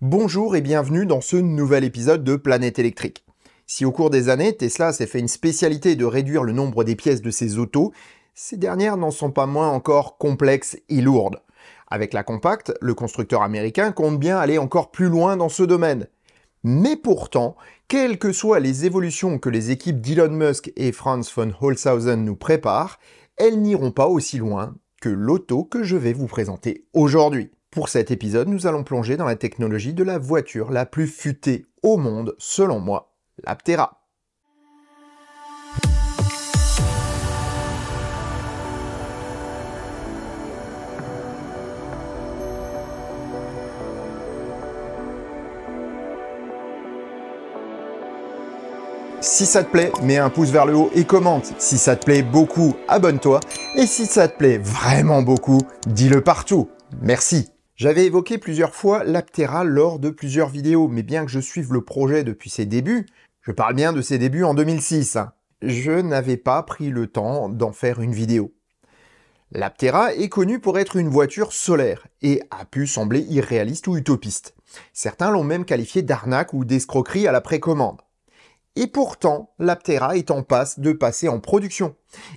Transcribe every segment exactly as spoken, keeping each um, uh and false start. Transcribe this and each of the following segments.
Bonjour et bienvenue dans ce nouvel épisode de Planète Électrique. Si au cours des années, Tesla s'est fait une spécialité de réduire le nombre des pièces de ses autos, ces dernières n'en sont pas moins encore complexes et lourdes. Avec la Compact, le constructeur américain compte bien aller encore plus loin dans ce domaine. Mais pourtant, quelles que soient les évolutions que les équipes d'Elon Musk et Franz von Holzhausen nous préparent, elles n'iront pas aussi loin que l'auto que je vais vous présenter aujourd'hui. Pour cet épisode, nous allons plonger dans la technologie de la voiture la plus futée au monde, selon moi, l'Aptera. Si ça te plaît, mets un pouce vers le haut et commente. Si ça te plaît beaucoup, abonne-toi. Et si ça te plaît vraiment beaucoup, dis-le partout. Merci. J'avais évoqué plusieurs fois l'Aptera lors de plusieurs vidéos, mais bien que je suive le projet depuis ses débuts, je parle bien de ses débuts en deux mille six, hein, je n'avais pas pris le temps d'en faire une vidéo. L'Aptera est connue pour être une voiture solaire, et a pu sembler irréaliste ou utopiste. Certains l'ont même qualifiée d'arnaque ou d'escroquerie à la précommande. Et pourtant, l'Aptera est en passe de passer en production,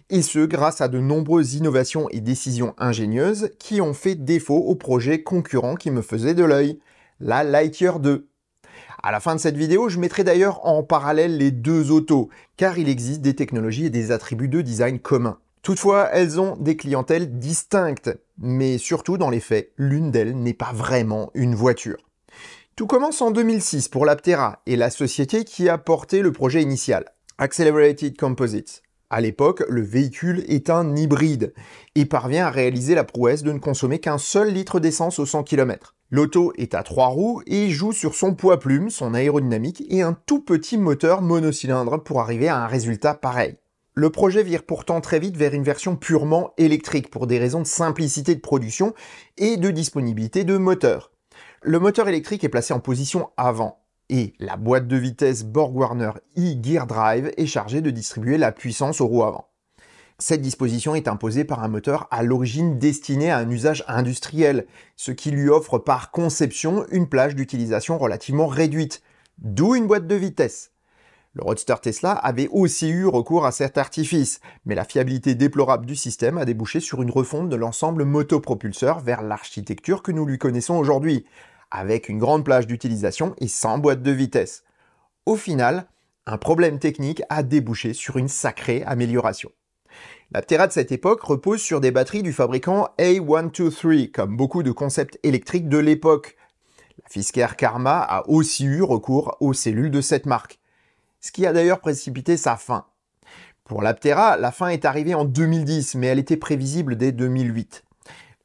et ce grâce à de nombreuses innovations et décisions ingénieuses qui ont fait défaut au projet concurrent qui me faisait de l'œil, la Lightyear deux. À la fin de cette vidéo, je mettrai d'ailleurs en parallèle les deux autos, car il existe des technologies et des attributs de design communs. Toutefois, elles ont des clientèles distinctes, mais surtout dans les faits, l'une d'elles n'est pas vraiment une voiture. Tout commence en deux mille six pour l'Aptera et la société qui a porté le projet initial, Accelerated Composites. À l'époque, le véhicule est un hybride et parvient à réaliser la prouesse de ne consommer qu'un seul litre d'essence aux cent kilomètres. L'auto est à trois roues et joue sur son poids plume, son aérodynamique et un tout petit moteur monocylindre pour arriver à un résultat pareil. Le projet vire pourtant très vite vers une version purement électrique pour des raisons de simplicité de production et de disponibilité de moteur. Le moteur électrique est placé en position avant. Et la boîte de vitesse BorgWarner e-Gear Drive est chargée de distribuer la puissance aux roues avant. Cette disposition est imposée par un moteur à l'origine destiné à un usage industriel, ce qui lui offre par conception une plage d'utilisation relativement réduite, d'où une boîte de vitesse. Le Roadster Tesla avait aussi eu recours à cet artifice, mais la fiabilité déplorable du système a débouché sur une refonte de l'ensemble motopropulseur vers l'architecture que nous lui connaissons aujourd'hui, avec une grande plage d'utilisation et sans boîte de vitesse. Au final, un problème technique a débouché sur une sacrée amélioration. L'Aptera de cette époque repose sur des batteries du fabricant A cent vingt-trois, comme beaucoup de concepts électriques de l'époque. La Fisker Karma a aussi eu recours aux cellules de cette marque, ce qui a d'ailleurs précipité sa fin. Pour l'Aptera, la fin est arrivée en deux mille dix, mais elle était prévisible dès deux mille huit.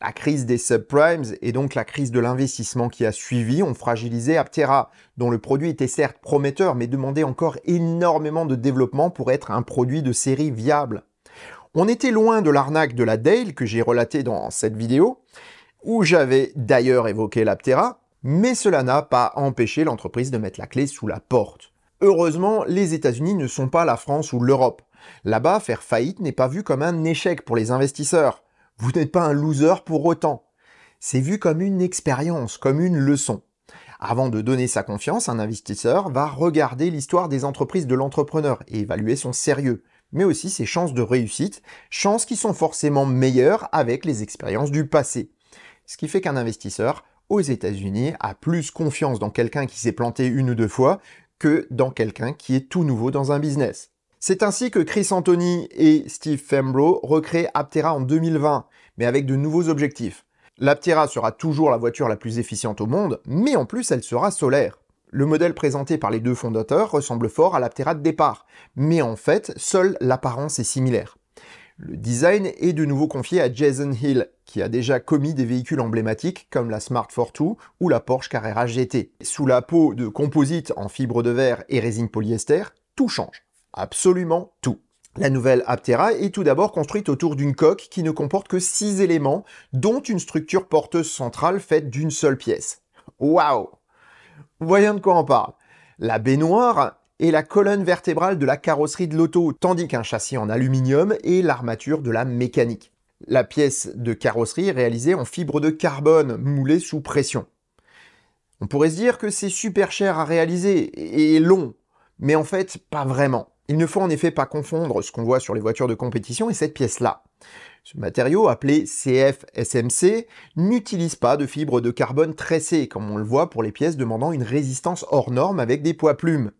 La crise des subprimes et donc la crise de l'investissement qui a suivi ont fragilisé Aptera, dont le produit était certes prometteur mais demandait encore énormément de développement pour être un produit de série viable. On était loin de l'arnaque de la Dale que j'ai relatée dans cette vidéo, où j'avais d'ailleurs évoqué l'Aptera, mais cela n'a pas empêché l'entreprise de mettre la clé sous la porte. Heureusement, les États-Unis ne sont pas la France ou l'Europe. Là-bas, faire faillite n'est pas vu comme un échec pour les investisseurs. Vous n'êtes pas un loser pour autant. C'est vu comme une expérience, comme une leçon. Avant de donner sa confiance, un investisseur va regarder l'histoire des entreprises de l'entrepreneur et évaluer son sérieux, mais aussi ses chances de réussite, chances qui sont forcément meilleures avec les expériences du passé. Ce qui fait qu'un investisseur, aux États-Unis, a plus confiance dans quelqu'un qui s'est planté une ou deux fois que dans quelqu'un qui est tout nouveau dans un business. C'est ainsi que Chris Anthony et Steve Fembro recréent Aptera en deux mille vingt, mais avec de nouveaux objectifs. L'Aptera sera toujours la voiture la plus efficiente au monde, mais en plus elle sera solaire. Le modèle présenté par les deux fondateurs ressemble fort à l'Aptera de départ, mais en fait, seule l'apparence est similaire. Le design est de nouveau confié à Jason Hill, qui a déjà commis des véhicules emblématiques comme la Smart ForTwo ou la Porsche Carrera G T. Sous la peau de composite en fibre de verre et résine polyester, tout change. Absolument tout. La nouvelle Aptera est tout d'abord construite autour d'une coque qui ne comporte que six éléments, dont une structure porteuse centrale faite d'une seule pièce. Waouh! Voyons de quoi on parle. La baignoire est la colonne vertébrale de la carrosserie de l'auto, tandis qu'un châssis en aluminium est l'armature de la mécanique. La pièce de carrosserie est réalisée en fibre de carbone, moulée sous pression. On pourrait se dire que c'est super cher à réaliser et long, mais en fait, pas vraiment. Il ne faut en effet pas confondre ce qu'on voit sur les voitures de compétition et cette pièce-là. Ce matériau, appelé C F S M C, n'utilise pas de fibres de carbone tressées, comme on le voit pour les pièces demandant une résistance hors norme avec des poids-plumes.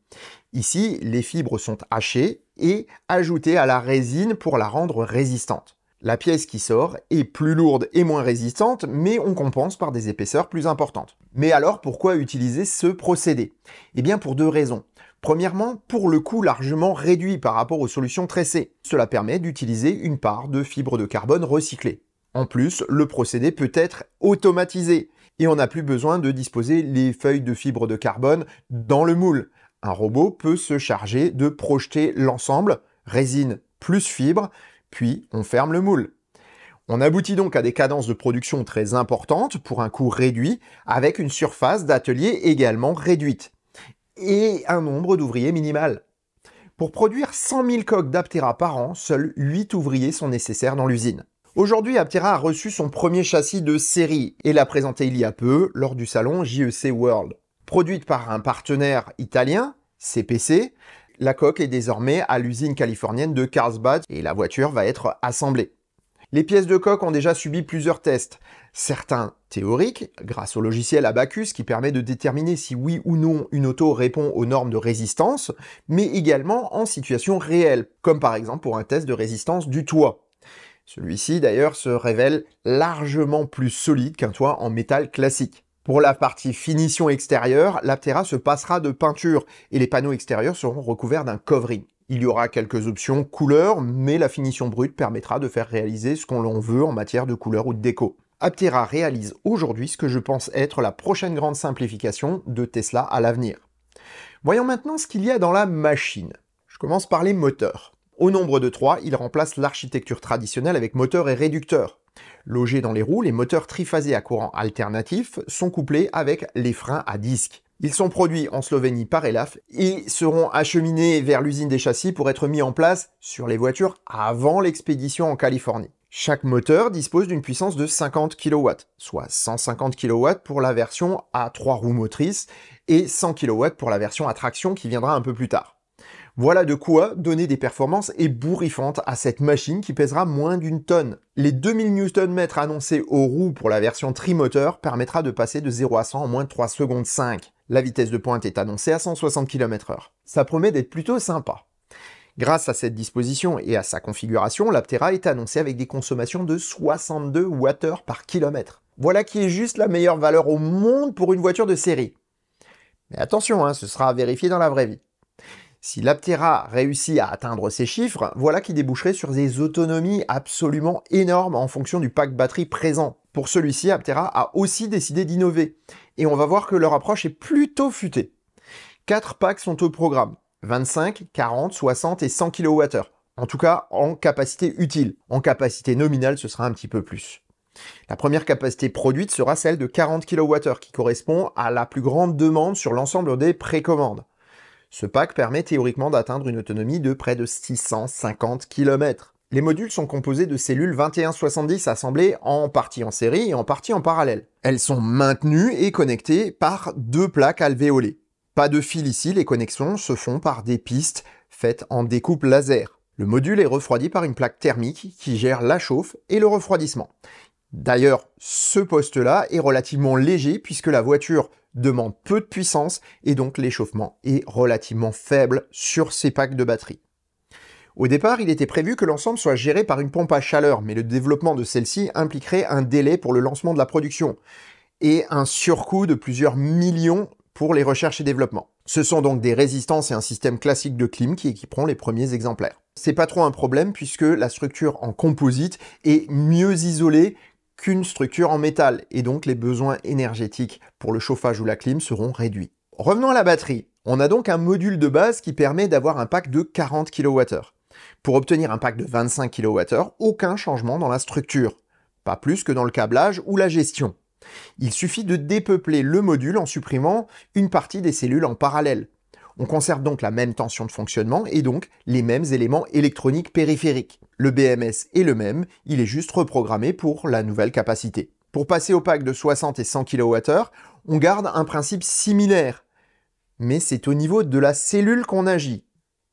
Ici, les fibres sont hachées et ajoutées à la résine pour la rendre résistante. La pièce qui sort est plus lourde et moins résistante, mais on compense par des épaisseurs plus importantes. Mais alors, pourquoi utiliser ce procédé? Eh bien, pour deux raisons. Premièrement, pour le coût largement réduit par rapport aux solutions tressées. Cela permet d'utiliser une part de fibres de carbone recyclées. En plus, le procédé peut être automatisé et on n'a plus besoin de disposer les feuilles de fibres de carbone dans le moule. Un robot peut se charger de projeter l'ensemble, résine plus fibres, puis on ferme le moule. On aboutit donc à des cadences de production très importantes pour un coût réduit avec une surface d'atelier également réduite. Et un nombre d'ouvriers minimal. Pour produire cent mille coques d'Aptera par an, seuls huit ouvriers sont nécessaires dans l'usine. Aujourd'hui, Aptera a reçu son premier châssis de série et l'a présenté il y a peu lors du salon J E C World. Produite par un partenaire italien, C P C, la coque est désormais à l'usine californienne de Carlsbad et la voiture va être assemblée. Les pièces de coque ont déjà subi plusieurs tests, certains théoriques, grâce au logiciel Abacus qui permet de déterminer si oui ou non une auto répond aux normes de résistance, mais également en situation réelle, comme par exemple pour un test de résistance du toit. Celui-ci d'ailleurs se révèle largement plus solide qu'un toit en métal classique. Pour la partie finition extérieure, l'Aptera se passera de peinture et les panneaux extérieurs seront recouverts d'un covering. Il y aura quelques options couleurs, mais la finition brute permettra de faire réaliser ce qu'on l'on veut en matière de couleurs ou de déco. Aptera réalise aujourd'hui ce que je pense être la prochaine grande simplification de Tesla à l'avenir. Voyons maintenant ce qu'il y a dans la machine. Je commence par les moteurs. Au nombre de trois, il remplace l'architecture traditionnelle avec moteur et réducteur. Logés dans les roues, les moteurs triphasés à courant alternatif sont couplés avec les freins à disque. Ils sont produits en Slovénie par E L A F et seront acheminés vers l'usine des châssis pour être mis en place sur les voitures avant l'expédition en Californie. Chaque moteur dispose d'une puissance de cinquante kilowatts, soit cent cinquante kilowatts pour la version à trois roues motrices et cent kilowatts pour la version à traction qui viendra un peu plus tard. Voilà de quoi donner des performances ébouriffantes à cette machine qui pèsera moins d'une tonne. Les deux mille newton-mètres annoncés aux roues pour la version trimoteur permettra de passer de zéro à cent en moins de trois secondes cinq. La vitesse de pointe est annoncée à cent soixante kilomètres heure. Ça promet d'être plutôt sympa. Grâce à cette disposition et à sa configuration, l'Aptera est annoncée avec des consommations de soixante-deux wattheures par kilomètre. Voilà qui est juste la meilleure valeur au monde pour une voiture de série. Mais attention, hein, ce sera à vérifier dans la vraie vie. Si l'Aptera réussit à atteindre ces chiffres, voilà qui déboucherait sur des autonomies absolument énormes en fonction du pack batterie présent. Pour celui-ci, Aptera a aussi décidé d'innover. Et on va voir que leur approche est plutôt futée. Quatre packs sont au programme, vingt-cinq, quarante, soixante et cent kilowattheures, en tout cas en capacité utile. En capacité nominale, ce sera un petit peu plus. La première capacité produite sera celle de quarante kilowattheures, qui correspond à la plus grande demande sur l'ensemble des précommandes. Ce pack permet théoriquement d'atteindre une autonomie de près de six cent cinquante kilomètres. Les modules sont composés de cellules vingt et un soixante-dix assemblées en partie en série et en partie en parallèle. Elles sont maintenues et connectées par deux plaques alvéolées. Pas de fil ici, les connexions se font par des pistes faites en découpe laser. Le module est refroidi par une plaque thermique qui gère la chauffe et le refroidissement. D'ailleurs, ce poste-là est relativement léger puisque la voiture demande peu de puissance et donc l'échauffement est relativement faible sur ces packs de batterie. Au départ, il était prévu que l'ensemble soit géré par une pompe à chaleur, mais le développement de celle-ci impliquerait un délai pour le lancement de la production et un surcoût de plusieurs millions pour les recherches et développements. Ce sont donc des résistances et un système classique de clim qui équiperont les premiers exemplaires. C'est pas trop un problème puisque la structure en composite est mieux isolée qu'une structure en métal et donc les besoins énergétiques pour le chauffage ou la clim seront réduits. Revenons à la batterie. On a donc un module de base qui permet d'avoir un pack de quarante kilowattheures. Pour obtenir un pack de vingt-cinq kilowattheures, aucun changement dans la structure, pas plus que dans le câblage ou la gestion. Il suffit de dépeupler le module en supprimant une partie des cellules en parallèle. On conserve donc la même tension de fonctionnement et donc les mêmes éléments électroniques périphériques. Le B M S est le même, il est juste reprogrammé pour la nouvelle capacité. Pour passer au pack de soixante et cent kilowattheures, on garde un principe similaire. Mais c'est au niveau de la cellule qu'on agit.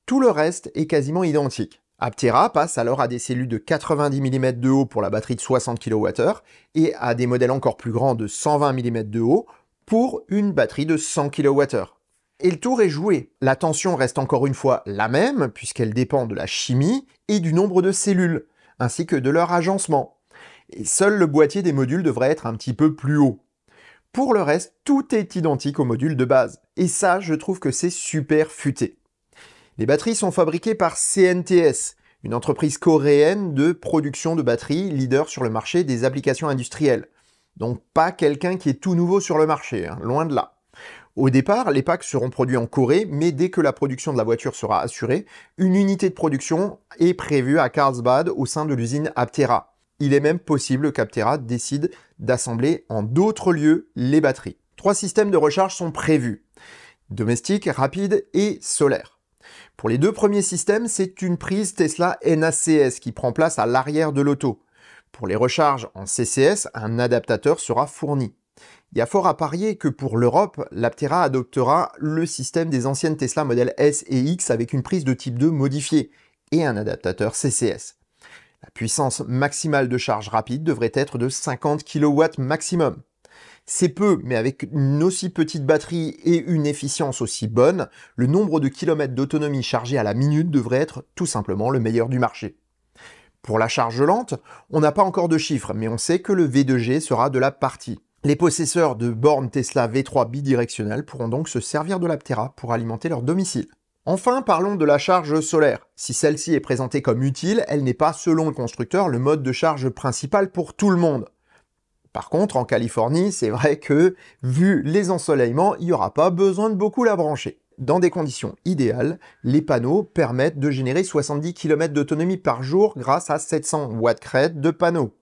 Tout le reste est quasiment identique. Aptera passe alors à des cellules de quatre-vingt-dix millimètres de haut pour la batterie de soixante kilowattheures et à des modèles encore plus grands de cent vingt millimètres de haut pour une batterie de cent kilowattheures. Et le tour est joué. La tension reste encore une fois la même puisqu'elle dépend de la chimie et du nombre de cellules, ainsi que de leur agencement. Et seul le boîtier des modules devrait être un petit peu plus haut. Pour le reste, tout est identique au module de base. Et ça, je trouve que c'est super futé. Les batteries sont fabriquées par C N T S, une entreprise coréenne de production de batteries, leader sur le marché des applications industrielles. Donc pas quelqu'un qui est tout nouveau sur le marché, hein, loin de là. Au départ, les packs seront produits en Corée, mais dès que la production de la voiture sera assurée, une unité de production est prévue à Carlsbad au sein de l'usine Aptera. Il est même possible qu'Aptera décide d'assembler en d'autres lieux les batteries. Trois systèmes de recharge sont prévus, domestique, rapide et solaire. Pour les deux premiers systèmes, c'est une prise Tesla N A C S qui prend place à l'arrière de l'auto. Pour les recharges en C C S, un adaptateur sera fourni. Il y a fort à parier que pour l'Europe, l'Aptera adoptera le système des anciennes Tesla Model S et X avec une prise de type deux modifiée et un adaptateur C C S. La puissance maximale de charge rapide devrait être de cinquante kilowatts maximum. C'est peu, mais avec une aussi petite batterie et une efficience aussi bonne, le nombre de kilomètres d'autonomie chargée à la minute devrait être tout simplement le meilleur du marché. Pour la charge lente, on n'a pas encore de chiffres, mais on sait que le V deux G sera de la partie. Les possesseurs de bornes Tesla V trois bidirectionnelles pourront donc se servir de l'Aptera pour alimenter leur domicile. Enfin, parlons de la charge solaire. Si celle-ci est présentée comme utile, elle n'est pas, selon le constructeur, le mode de charge principal pour tout le monde. Par contre, en Californie, c'est vrai que, vu les ensoleillements, il n'y aura pas besoin de beaucoup la brancher. Dans des conditions idéales, les panneaux permettent de générer soixante-dix kilomètres d'autonomie par jour grâce à sept cents watts crête de panneaux.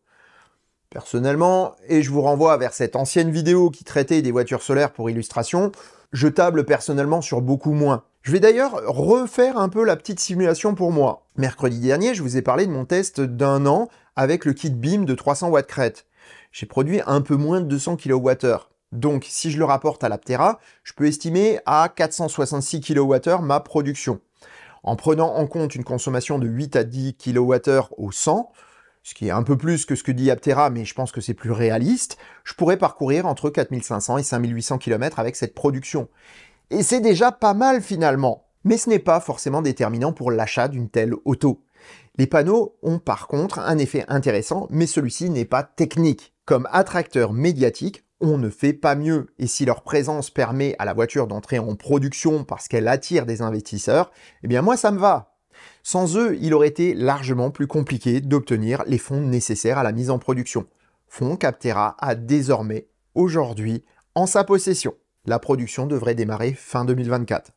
Personnellement, et je vous renvoie vers cette ancienne vidéo qui traitait des voitures solaires pour illustration, je table personnellement sur beaucoup moins. Je vais d'ailleurs refaire un peu la petite simulation pour moi. Mercredi dernier, je vous ai parlé de mon test d'un an avec le kit BIM de trois cents watts crête. J'ai produit un peu moins de deux cents kilowattheures. Donc, si je le rapporte à l'Aptera, je peux estimer à quatre cent soixante-six kilowattheures ma production. En prenant en compte une consommation de huit à dix kilowattheures au cent, ce qui est un peu plus que ce que dit Aptera, mais je pense que c'est plus réaliste, je pourrais parcourir entre quatre mille cinq cents et cinq mille huit cents kilomètres avec cette production. Et c'est déjà pas mal finalement. Mais ce n'est pas forcément déterminant pour l'achat d'une telle auto. Les panneaux ont par contre un effet intéressant, mais celui-ci n'est pas technique. Comme attracteur médiatique, on ne fait pas mieux. Et si leur présence permet à la voiture d'entrer en production parce qu'elle attire des investisseurs, eh bien moi ça me va. Sans eux, il aurait été largement plus compliqué d'obtenir les fonds nécessaires à la mise en production. Fonds qu'Aptera a désormais, aujourd'hui, en sa possession. La production devrait démarrer fin deux mille vingt-quatre.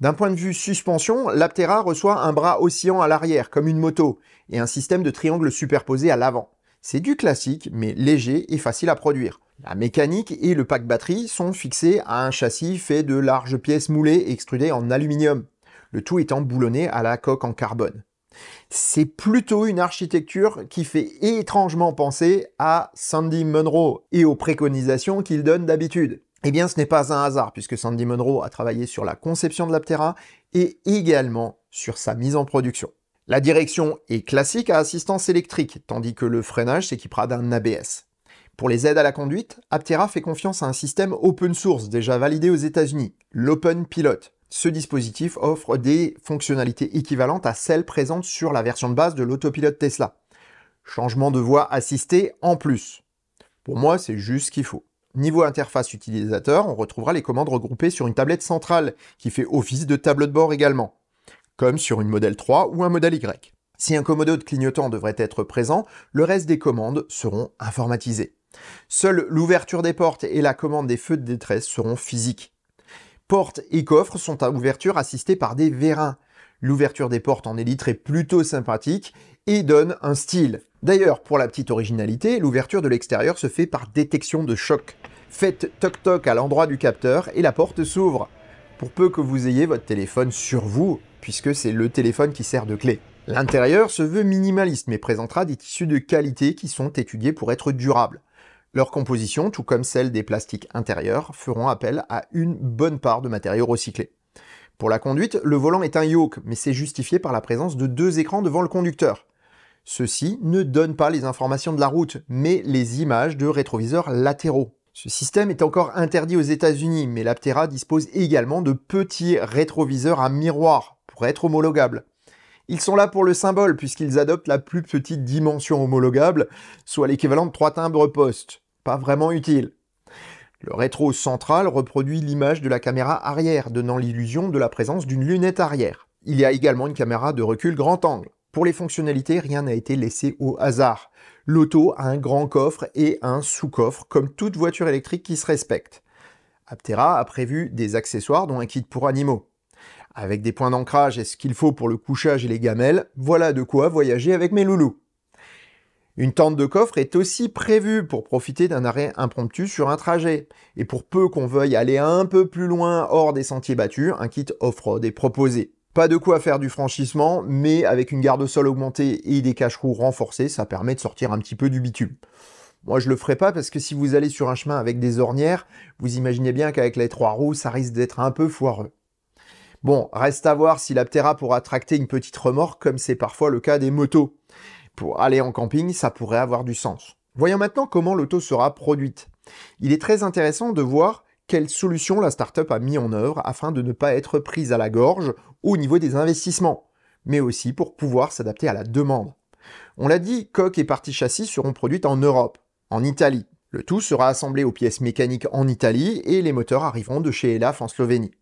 D'un point de vue suspension, l'Aptera reçoit un bras oscillant à l'arrière, comme une moto, et un système de triangles superposés à l'avant. C'est du classique, mais léger et facile à produire. La mécanique et le pack batterie sont fixés à un châssis fait de larges pièces moulées extrudées en aluminium, le tout étant boulonné à la coque en carbone. C'est plutôt une architecture qui fait étrangement penser à Sandy Munro et aux préconisations qu'il donne d'habitude. Eh bien, ce n'est pas un hasard, puisque Sandy Munro a travaillé sur la conception de l'Aptera et également sur sa mise en production. La direction est classique à assistance électrique, tandis que le freinage s'équipera d'un A B S. Pour les aides à la conduite, Aptera fait confiance à un système open source déjà validé aux États-Unis, l'Open Pilot. Ce dispositif offre des fonctionnalités équivalentes à celles présentes sur la version de base de l'autopilote Tesla. Changement de voie assisté en plus. Pour moi, c'est juste ce qu'il faut. Niveau interface utilisateur, on retrouvera les commandes regroupées sur une tablette centrale, qui fait office de tableau de bord également, comme sur une Model trois ou un Model Y. Si un commodo de clignotant devrait être présent, le reste des commandes seront informatisées. Seule l'ouverture des portes et la commande des feux de détresse seront physiques. Portes et coffres sont à ouverture assistée par des vérins. L'ouverture des portes en élytre est plutôt sympathique et donne un style. D'ailleurs, pour la petite originalité, l'ouverture de l'extérieur se fait par détection de choc. Faites toc-toc à l'endroit du capteur et la porte s'ouvre. Pour peu que vous ayez votre téléphone sur vous, puisque c'est le téléphone qui sert de clé. L'intérieur se veut minimaliste, mais présentera des tissus de qualité qui sont étudiés pour être durables. Leur composition, tout comme celle des plastiques intérieurs, feront appel à une bonne part de matériaux recyclés. Pour la conduite, le volant est un yoke, mais c'est justifié par la présence de deux écrans devant le conducteur. Ceux-ci ne donnent pas les informations de la route, mais les images de rétroviseurs latéraux. Ce système est encore interdit aux États-Unis, mais l'Aptera dispose également de petits rétroviseurs à miroir, pour être homologables. Ils sont là pour le symbole, puisqu'ils adoptent la plus petite dimension homologable, soit l'équivalent de trois timbres poste. Pas vraiment utile. Le rétro central reproduit l'image de la caméra arrière, donnant l'illusion de la présence d'une lunette arrière. Il y a également une caméra de recul grand angle. Pour les fonctionnalités, rien n'a été laissé au hasard. L'auto a un grand coffre et un sous-coffre, comme toute voiture électrique qui se respecte. Aptera a prévu des accessoires, dont un kit pour animaux. Avec des points d'ancrage et ce qu'il faut pour le couchage et les gamelles, voilà de quoi voyager avec mes loulous. Une tente de coffre est aussi prévue pour profiter d'un arrêt impromptu sur un trajet. Et pour peu qu'on veuille aller un peu plus loin hors des sentiers battus, un kit off-road est proposé. Pas de quoi faire du franchissement, mais avec une garde-sol augmentée et des cache-roues renforcées, ça permet de sortir un petit peu du bitume. Moi je le ferai pas parce que si vous allez sur un chemin avec des ornières, vous imaginez bien qu'avec les trois roues, ça risque d'être un peu foireux. Bon, reste à voir si l'Aptera pourra tracter une petite remorque comme c'est parfois le cas des motos. Pour aller en camping, ça pourrait avoir du sens. Voyons maintenant comment l'auto sera produite. Il est très intéressant de voir quelles solutions la start-up a mis en œuvre afin de ne pas être prise à la gorge au niveau des investissements, mais aussi pour pouvoir s'adapter à la demande. On l'a dit, coque et partie châssis seront produites en Europe, en Italie. Le tout sera assemblé aux pièces mécaniques en Italie et les moteurs arriveront de chez E L A F en Slovénie.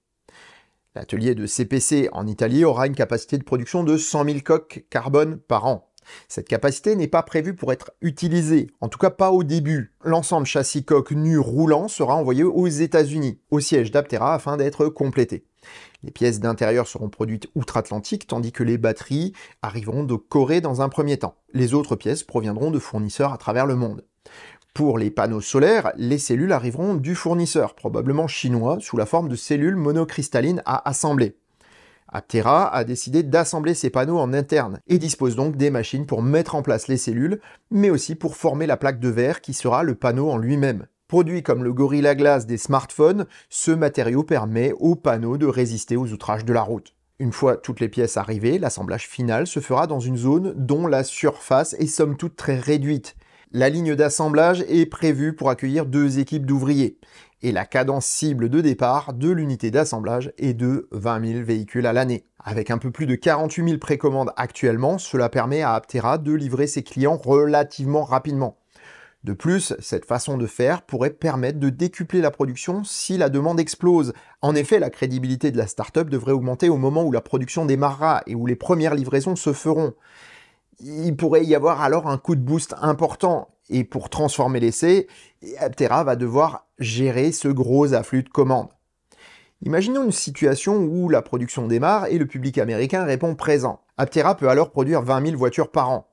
L'atelier de C P C en Italie aura une capacité de production de cent mille coques carbone par an. Cette capacité n'est pas prévue pour être utilisée, en tout cas pas au début. L'ensemble châssis coque nu roulant sera envoyé aux États-Unis, au siège d'Aptera afin d'être complété. Les pièces d'intérieur seront produites outre-Atlantique, tandis que les batteries arriveront de Corée dans un premier temps. Les autres pièces proviendront de fournisseurs à travers le monde. Pour les panneaux solaires, les cellules arriveront du fournisseur, probablement chinois, sous la forme de cellules monocristallines à assembler. Aptera a décidé d'assembler ses panneaux en interne et dispose donc des machines pour mettre en place les cellules, mais aussi pour former la plaque de verre qui sera le panneau en lui-même. Produit comme le Gorilla Glass des smartphones, ce matériau permet aux panneaux de résister aux outrages de la route. Une fois toutes les pièces arrivées, l'assemblage final se fera dans une zone dont la surface est somme toute très réduite. La ligne d'assemblage est prévue pour accueillir deux équipes d'ouvriers et la cadence cible de départ de l'unité d'assemblage est de vingt mille véhicules à l'année. Avec un peu plus de quarante-huit mille précommandes actuellement, cela permet à Aptera de livrer ses clients relativement rapidement. De plus, cette façon de faire pourrait permettre de décupler la production si la demande explose. En effet, la crédibilité de la start-up devrait augmenter au moment où la production démarrera et où les premières livraisons se feront. Il pourrait y avoir alors un coup de boost important, et pour transformer l'essai, Aptera va devoir gérer ce gros afflux de commandes. Imaginons une situation où la production démarre et le public américain répond présent. Aptera peut alors produire vingt mille voitures par an,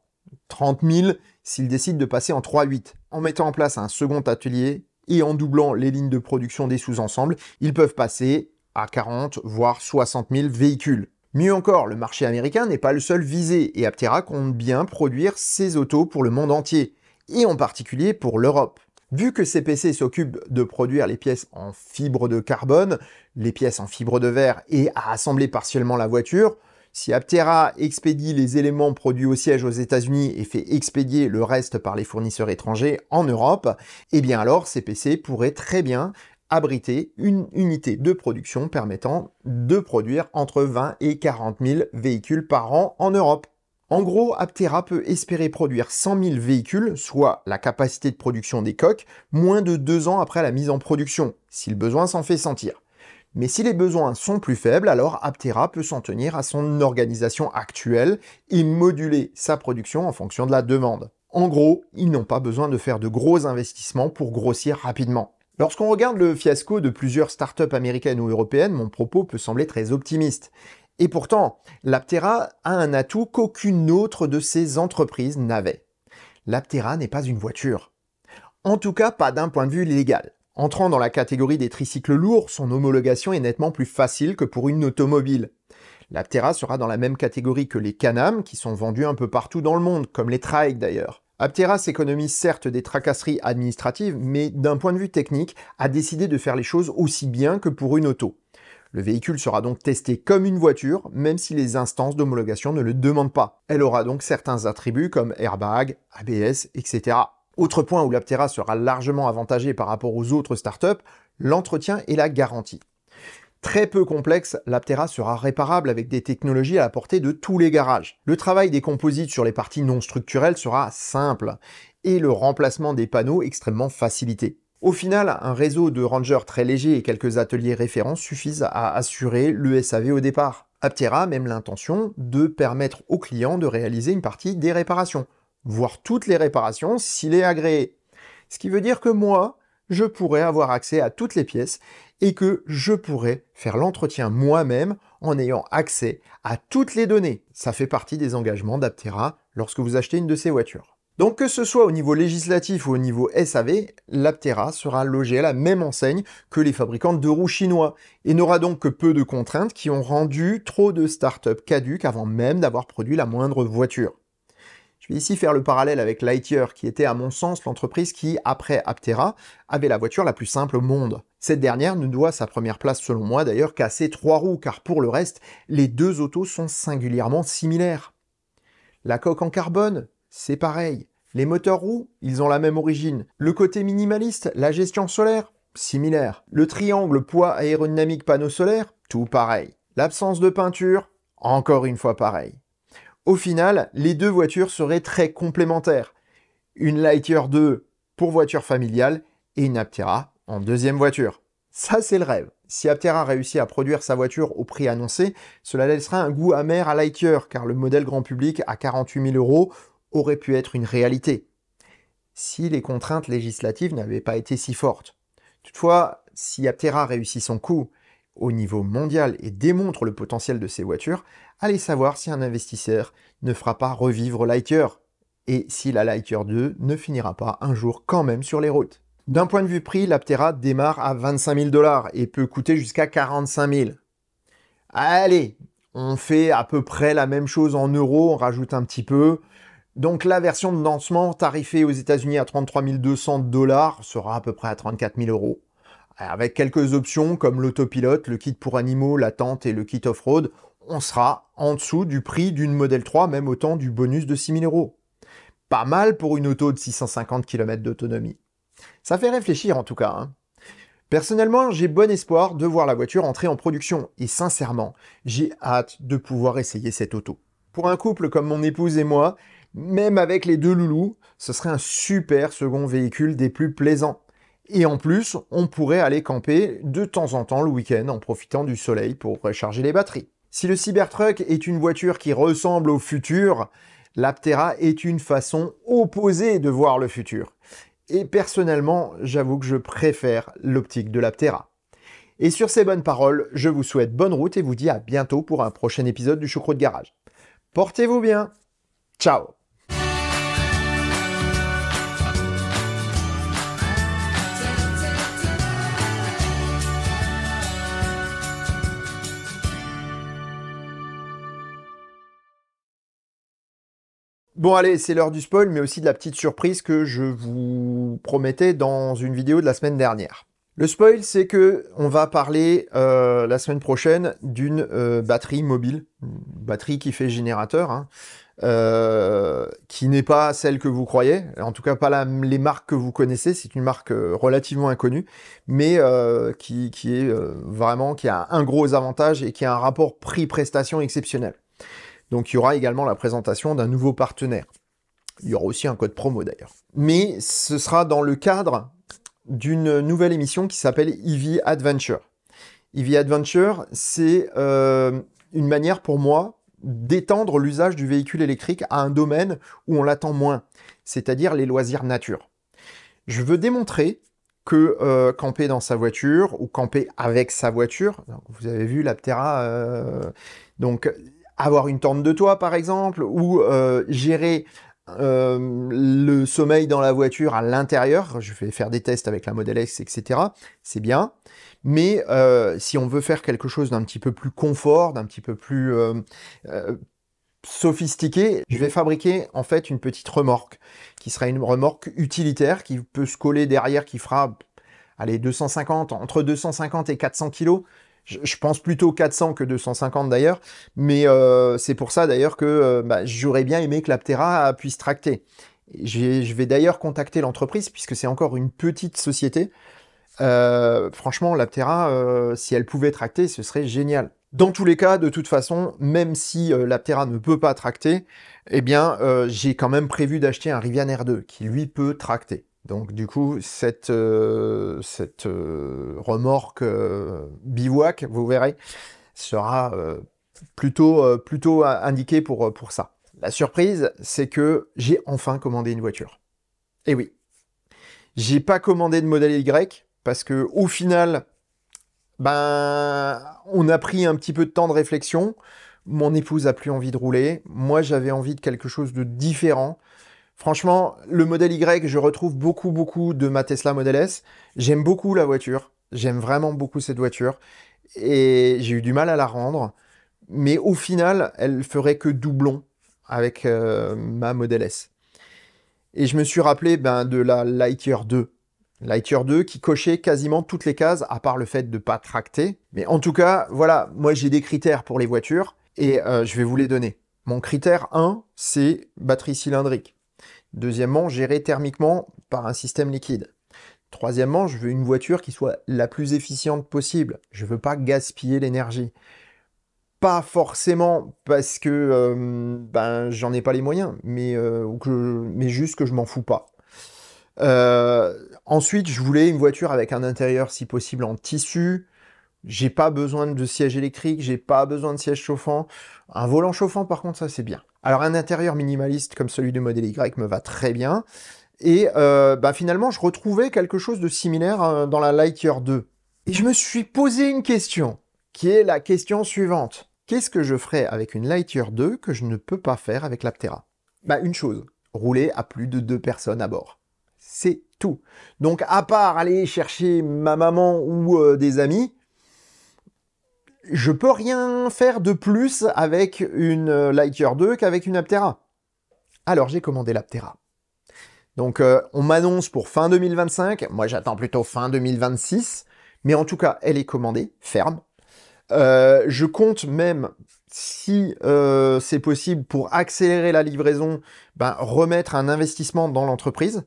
trente mille s'il décide de passer en trois huit. En mettant en place un second atelier et en doublant les lignes de production des sous-ensembles, ils peuvent passer à quarante voire soixante mille véhicules. Mieux encore, le marché américain n'est pas le seul visé, et Aptera compte bien produire ses autos pour le monde entier, et en particulier pour l'Europe. Vu que C P C s'occupe de produire les pièces en fibre de carbone, les pièces en fibre de verre et à assembler partiellement la voiture, si Aptera expédie les éléments produits au siège aux États-Unis et fait expédier le reste par les fournisseurs étrangers en Europe, eh bien alors C P C pourrait très bien abriter une unité de production permettant de produire entre vingt et quarante mille véhicules par an en Europe. En gros, Aptera peut espérer produire cent mille véhicules, soit la capacité de production des coques, moins de deux ans après la mise en production, si le besoin s'en fait sentir. Mais si les besoins sont plus faibles, alors Aptera peut s'en tenir à son organisation actuelle et moduler sa production en fonction de la demande. En gros, ils n'ont pas besoin de faire de gros investissements pour grossir rapidement. Lorsqu'on regarde le fiasco de plusieurs startups américaines ou européennes, mon propos peut sembler très optimiste. Et pourtant, l'Aptera a un atout qu'aucune autre de ces entreprises n'avait. L'Aptera n'est pas une voiture. En tout cas, pas d'un point de vue légal. Entrant dans la catégorie des tricycles lourds, son homologation est nettement plus facile que pour une automobile. L'Aptera sera dans la même catégorie que les Canam, qui sont vendus un peu partout dans le monde, comme les Trike d'ailleurs. Aptera s'économise certes des tracasseries administratives, mais d'un point de vue technique, a décidé de faire les choses aussi bien que pour une auto. Le véhicule sera donc testé comme une voiture, même si les instances d'homologation ne le demandent pas. Elle aura donc certains attributs comme airbag, A B S, et cetera. Autre point où l'Aptera sera largement avantagée par rapport aux autres startups, l'entretien et la garantie. Très peu complexe, l'Aptera sera réparable avec des technologies à la portée de tous les garages. Le travail des composites sur les parties non structurelles sera simple, et le remplacement des panneaux extrêmement facilité. Au final, un réseau de rangers très léger et quelques ateliers référents suffisent à assurer le S A V au départ. Aptera a même l'intention de permettre aux clients de réaliser une partie des réparations, voire toutes les réparations s'il est agréé. Ce qui veut dire que moi, je pourrais avoir accès à toutes les pièces et que je pourrais faire l'entretien moi-même en ayant accès à toutes les données. Ça fait partie des engagements d'Aptera lorsque vous achetez une de ces voitures. Donc que ce soit au niveau législatif ou au niveau S A V, l'Aptera sera logée à la même enseigne que les fabricants de roues chinois et n'aura donc que peu de contraintes qui ont rendu trop de startups caduques avant même d'avoir produit la moindre voiture. Je vais ici faire le parallèle avec Lightyear qui était à mon sens l'entreprise qui, après Aptera, avait la voiture la plus simple au monde. Cette dernière ne doit sa première place selon moi d'ailleurs qu'à ses trois roues car pour le reste, les deux autos sont singulièrement similaires. La coque en carbone, c'est pareil. Les moteurs roues, ils ont la même origine. Le côté minimaliste, la gestion solaire, similaire. Le triangle poids aérodynamique panneau solaire, tout pareil. L'absence de peinture, encore une fois pareil. Au final, les deux voitures seraient très complémentaires. Une Lightyear deux pour voiture familiale et une Aptera en deuxième voiture. Ça, c'est le rêve. Si Aptera réussit à produire sa voiture au prix annoncé, cela laissera un goût amer à Lightyear, car le modèle grand public à quarante-huit mille euros aurait pu être une réalité, si les contraintes législatives n'avaient pas été si fortes. Toutefois, si Aptera réussit son coup au niveau mondial et démontre le potentiel de ses voitures, allez savoir si un investisseur ne fera pas revivre Lightyear, et si la Lightyear deux ne finira pas un jour quand même sur les routes. D'un point de vue prix, l'Aptera démarre à vingt-cinq mille dollars et peut coûter jusqu'à quarante-cinq mille. Allez, on fait à peu près la même chose en euros, on rajoute un petit peu. Donc la version de lancement tarifée aux États-Unis à trente-trois mille deux cents dollars sera à peu près à trente-quatre mille euros. Avec quelques options comme l'autopilote, le kit pour animaux, la tente et le kit off-road, on sera en dessous du prix d'une Model trois, même autant du bonus de six mille euros. Pas mal pour une auto de six cent cinquante kilomètres d'autonomie. Ça fait réfléchir en tout cas, hein. Personnellement, j'ai bon espoir de voir la voiture entrer en production. Et sincèrement, j'ai hâte de pouvoir essayer cette auto. Pour un couple comme mon épouse et moi, même avec les deux loulous, ce serait un super second véhicule des plus plaisants. Et en plus, on pourrait aller camper de temps en temps le week-end en profitant du soleil pour recharger les batteries. Si le Cybertruck est une voiture qui ressemble au futur, l'Aptera est une façon opposée de voir le futur. Et personnellement, j'avoue que je préfère l'optique de l'Aptera. Et sur ces bonnes paroles, je vous souhaite bonne route et vous dis à bientôt pour un prochain épisode du Choucroute de Garage. Portez-vous bien. Ciao. Bon allez, c'est l'heure du spoil, mais aussi de la petite surprise que je vous promettais dans une vidéo de la semaine dernière. Le spoil, c'est que on va parler euh, la semaine prochaine d'une euh, batterie mobile, une batterie qui fait générateur, hein, euh, qui n'est pas celle que vous croyez, en tout cas pas la, les marques que vous connaissez, c'est une marque relativement inconnue, mais euh, qui, qui est euh, vraiment, qui a un gros avantage et qui a un rapport prix-prestation exceptionnel. Donc, il y aura également la présentation d'un nouveau partenaire. Il y aura aussi un code promo d'ailleurs. Mais ce sera dans le cadre d'une nouvelle émission qui s'appelle E V Adventure. E V Adventure, c'est euh, une manière pour moi d'étendre l'usage du véhicule électrique à un domaine où on l'attend moins, c'est-à-dire les loisirs nature. Je veux démontrer que euh, camper dans sa voiture ou camper avec sa voiture, donc, vous avez vu l'Aptera, euh, donc... avoir une tente de toit, par exemple, ou euh, gérer euh, le sommeil dans la voiture à l'intérieur. Je vais faire des tests avec la Model S, et cetera. C'est bien. Mais euh, si on veut faire quelque chose d'un petit peu plus confort, d'un petit peu plus euh, euh, sophistiqué, je vais fabriquer en fait une petite remorque qui sera une remorque utilitaire qui peut se coller derrière, qui fera allez, deux cent cinquante, entre deux cent cinquante et quatre cents kilos. Je pense plutôt quatre cents que deux cent cinquante d'ailleurs, mais euh, c'est pour ça d'ailleurs que euh, bah, j'aurais bien aimé que l'Aptera puisse tracter. Je vais d'ailleurs contacter l'entreprise puisque c'est encore une petite société. Euh, franchement, l'Aptera, euh, si elle pouvait tracter, ce serait génial. Dans tous les cas, de toute façon, même si euh, l'Aptera ne peut pas tracter, eh bien, euh, j'ai quand même prévu d'acheter un Rivian R deux qui, lui, peut tracter. Donc, du coup, cette, euh, cette euh, remorque euh, bivouac, vous verrez, sera euh, plutôt, euh, plutôt indiquée pour, pour ça. La surprise, c'est que j'ai enfin commandé une voiture. Et oui, j'ai pas commandé de modèle Y parce que au final, ben, on a pris un petit peu de temps de réflexion. Mon épouse a plus envie de rouler. Moi, j'avais envie de quelque chose de différent. Franchement, le modèle Y, je retrouve beaucoup, beaucoup de ma Tesla Model S. J'aime beaucoup la voiture. J'aime vraiment beaucoup cette voiture. Et j'ai eu du mal à la rendre. Mais au final, elle ferait que doublon avec euh, ma Model S. Et je me suis rappelé ben, de la Lightyear deux. Lightyear deux qui cochait quasiment toutes les cases, à part le fait de ne pas tracter. Mais en tout cas, voilà, moi j'ai des critères pour les voitures, et euh, je vais vous les donner. Mon critère un, c'est batterie cylindrique. Deuxièmement, gérée thermiquement par un système liquide. Troisièmement, je veux une voiture qui soit la plus efficiente possible. Je ne veux pas gaspiller l'énergie. Pas forcément parce que euh, ben, j'en ai pas les moyens, mais, euh, ou que, mais juste que je m'en fous pas. Euh, ensuite, je voulais une voiture avec un intérieur, si possible, en tissu. J'ai pas besoin de siège électrique, j'ai pas besoin de siège chauffant. Un volant chauffant, par contre, ça c'est bien. Alors, un intérieur minimaliste comme celui du modèle Y me va très bien. Et euh, ben, finalement, je retrouvais quelque chose de similaire euh, dans la Lightyear deux. Et je me suis posé une question, qui est la question suivante. Qu'est-ce que je ferais avec une Lightyear deux que je ne peux pas faire avec l'Aptera? Bah une chose, rouler à plus de deux personnes à bord. C'est tout. Donc à part aller chercher ma maman ou euh, des amis, je peux rien faire de plus avec une Lightyear deux qu'avec une Aptera. Alors j'ai commandé l'Aptera. Donc euh, on m'annonce pour fin deux mille vingt-cinq, moi j'attends plutôt fin deux mille vingt-six, mais en tout cas elle est commandée, ferme. Euh, je compte même, si euh, c'est possible, pour accélérer la livraison, ben, remettre un investissement dans l'entreprise.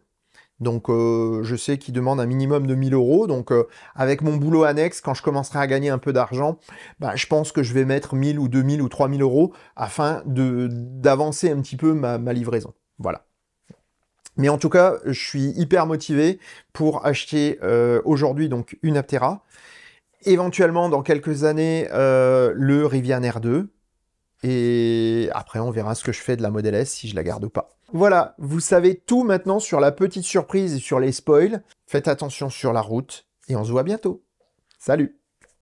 Donc, euh, je sais qu'ils demandent un minimum de mille euros. Donc, euh, avec mon boulot annexe, quand je commencerai à gagner un peu d'argent, ben, je pense que je vais mettre mille ou deux mille ou trois mille euros afin de d'avancer un petit peu ma, ma livraison. Voilà. Mais en tout cas, je suis hyper motivé pour acheter euh, aujourd'hui donc une Aptera. Éventuellement, dans quelques années, euh, le Rivian R deux. Et après, on verra ce que je fais de la Model S, si je la garde ou pas. Voilà, vous savez tout maintenant sur la petite surprise et sur les spoils. Faites attention sur la route et on se voit bientôt. Salut!